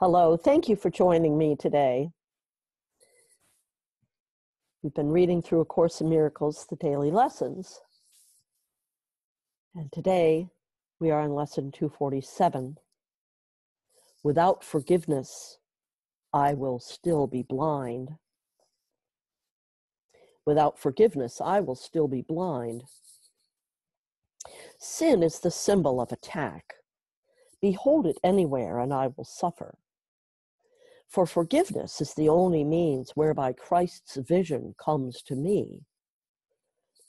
Hello, thank you for joining me today. We've been reading through A Course in Miracles, the daily lessons. And today we are on lesson 247. Without forgiveness, I will still be blind. Without forgiveness, I will still be blind. Sin is the symbol of attack. Behold it anywhere, and I will suffer. For forgiveness is the only means whereby Christ's vision comes to me.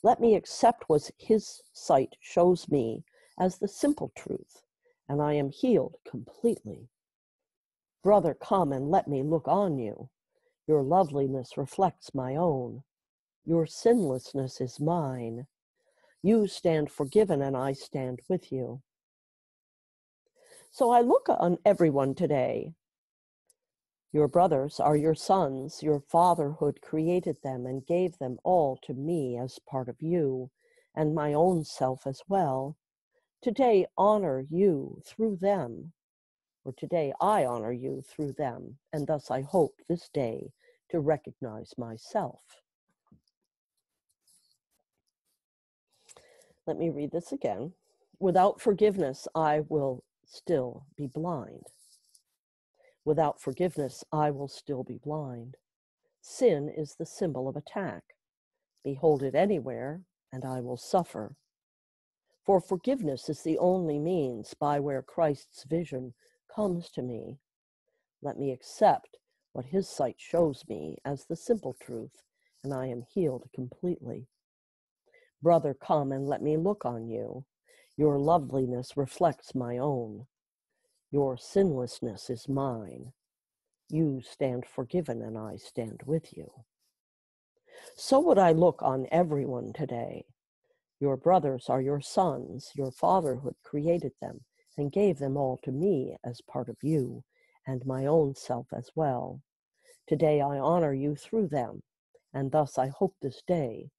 Let me accept what his sight shows me as the simple truth, and I am healed completely. Brother, come and let me look on you. Your loveliness reflects my own. Your sinlessness is mine. You stand forgiven, and I stand with you. So I look on everyone today. Your brothers are your sons. Your fatherhood created them and gave them all to me as part of you, and my own self as well. Today, honor you through them, or today I honor you through them, and thus I hope this day to recognize myself. Let me read this again. Without forgiveness, I will still be blind. Without forgiveness, I will still be blind. Sin is the symbol of attack. Behold it anywhere, and I will suffer. For forgiveness is the only means by where Christ's vision comes to me. Let me accept what his sight shows me as the simple truth, and I am healed completely. Brother, come and let me look on you. Your loveliness reflects my own. Your sinlessness is mine. You stand forgiven, and I stand with you. So would I look on everyone today. Your brothers are your sons. Your fatherhood created them and gave them all to me as part of you, and my own self as well. Today I honor you through them, and thus I hope this day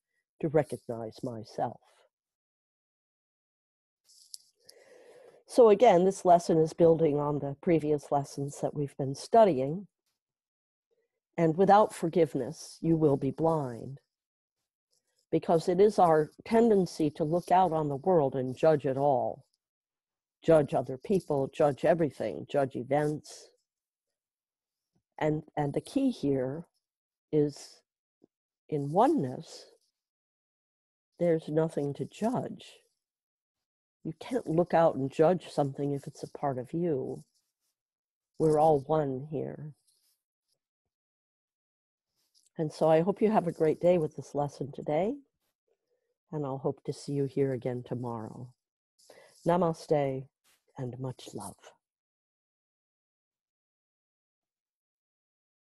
to recognize myself. So again, this lesson is building on the previous lessons that we've been studying. And without forgiveness, you will be blind, because it is our tendency to look out on the world and judge it all. Judge other people, judge everything, judge events. And the key here is, in oneness, there's nothing to judge. You can't look out and judge something if it's a part of you. We're all one here. And so I hope you have a great day with this lesson today, and I'll hope to see you here again tomorrow. Namaste and much love.